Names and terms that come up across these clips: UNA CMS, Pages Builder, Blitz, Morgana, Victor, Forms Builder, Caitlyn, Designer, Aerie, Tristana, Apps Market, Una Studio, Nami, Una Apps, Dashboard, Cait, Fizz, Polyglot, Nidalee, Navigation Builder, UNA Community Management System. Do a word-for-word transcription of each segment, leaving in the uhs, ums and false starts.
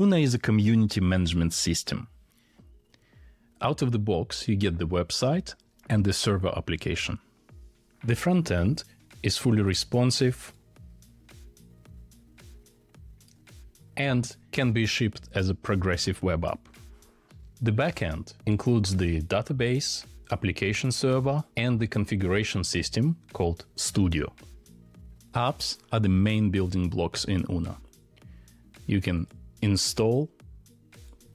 Una is a community management system. Out of the box, you get the website and the server application. The front end is fully responsive and can be shipped as a progressive web app. The backend includes the database, application server, and the configuration system called Studio. Apps are the main building blocks in Una. You can install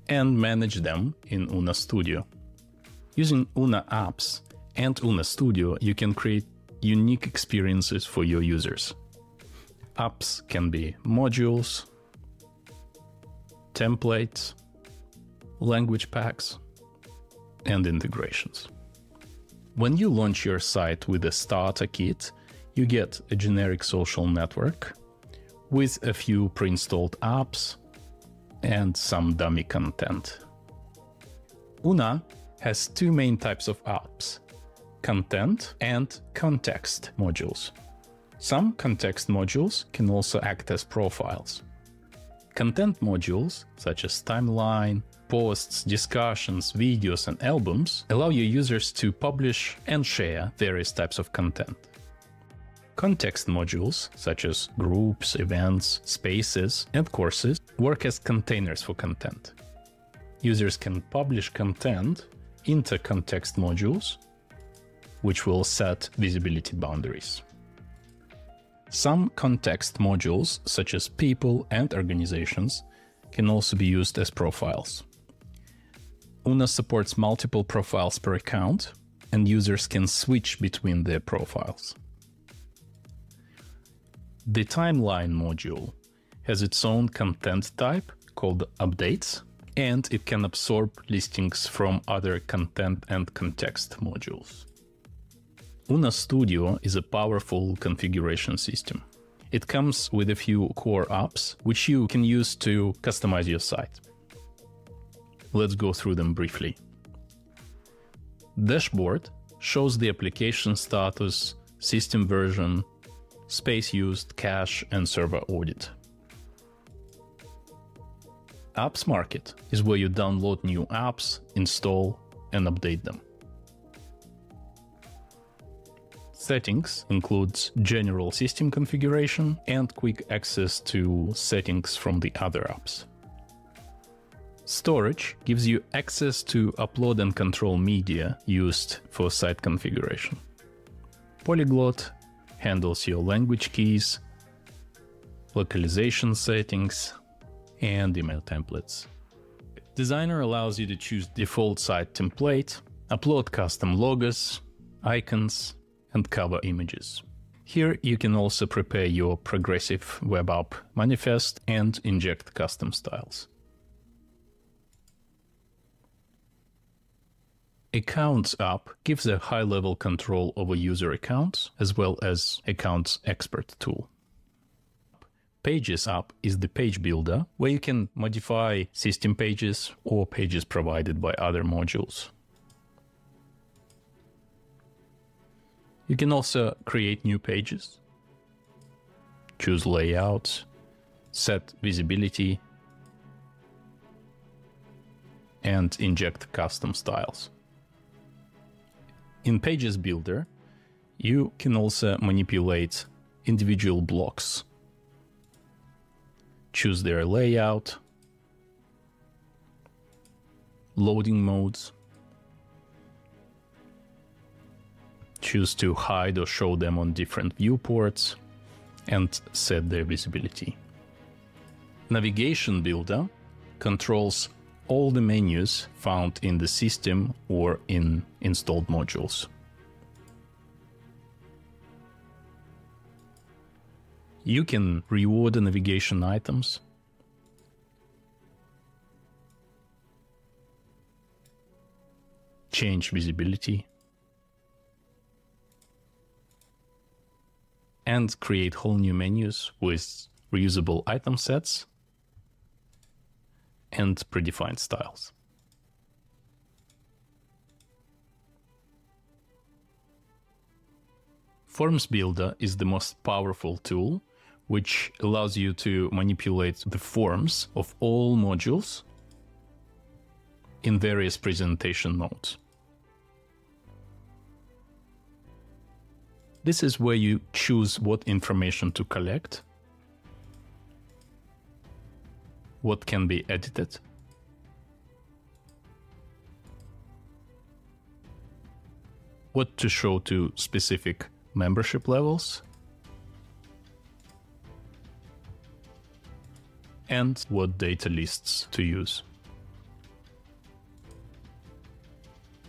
and manage them in Una Studio. Using Una Apps and Una Studio, you can create unique experiences for your users. Apps can be modules, templates, language packs, and integrations. When you launch your site with a starter kit, you get a generic social network with a few pre-installed apps and some dummy content. Una has two main types of apps: content and context modules. Some context modules can also act as profiles. Content modules, such as timeline, posts, discussions, videos, and albums, allow your users to publish and share various types of content. Context modules, such as groups, events, spaces, and courses, work as containers for content. Users can publish content into context modules, which will set visibility boundaries. Some context modules, such as people and organizations, can also be used as profiles. Una supports multiple profiles per account, and users can switch between their profiles. The timeline module has its own content type called updates, and it can absorb listings from other content and context modules. Una Studio is a powerful configuration system. It comes with a few core apps, which you can use to customize your site. Let's go through them briefly. Dashboard shows the application status, system version, space used, cache, and server audit. Apps Market is where you download new apps, install, and update them. Settings includes general system configuration and quick access to settings from the other apps. Storage gives you access to upload and control media used for site configuration. Polyglot handles your language keys, localization settings, and email templates. Designer allows you to choose default site template, upload custom logos, icons, and cover images. Here you can also prepare your progressive web app manifest and inject custom styles. Accounts app gives a high-level control over user accounts, as well as accounts expert tool. Pages app is the page builder, where you can modify system pages or pages provided by other modules. You can also create new pages, choose layouts, set visibility, and inject custom styles. In Pages Builder, you can also manipulate individual blocks, choose their layout, loading modes, choose to hide or show them on different viewports, and set their visibility. Navigation Builder controls all the menus found in the system or in installed modules. You can reorder navigation items, change visibility, and create whole new menus with reusable item sets and predefined styles. Forms Builder is the most powerful tool which allows you to manipulate the forms of all modules in various presentation modes. This is where you choose what information to collect, what can be edited, what to show to specific membership levels, and what data lists to use.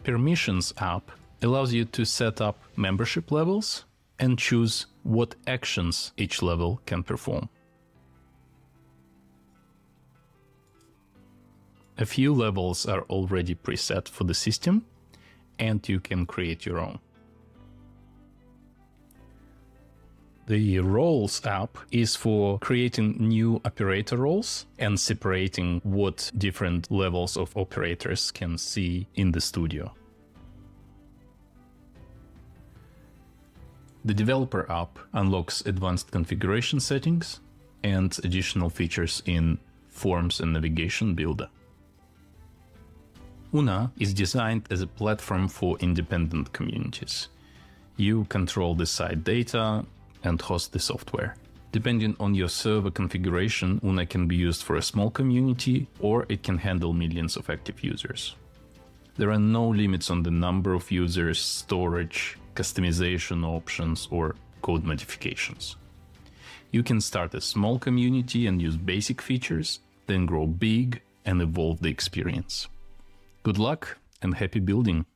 Permissions app allows you to set up membership levels and choose what actions each level can perform. A few levels are already preset for the system, and you can create your own. The roles app is for creating new operator roles and separating what different levels of operators can see in the studio. The developer app unlocks advanced configuration settings and additional features in Forms and Navigation Builder. Una is designed as a platform for independent communities. You control the site data and host the software. Depending on your server configuration, Una can be used for a small community, or it can handle millions of active users. There are no limits on the number of users, storage, customization options, or code modifications. You can start a small community and use basic features, then grow big and evolve the experience. Good luck and happy building!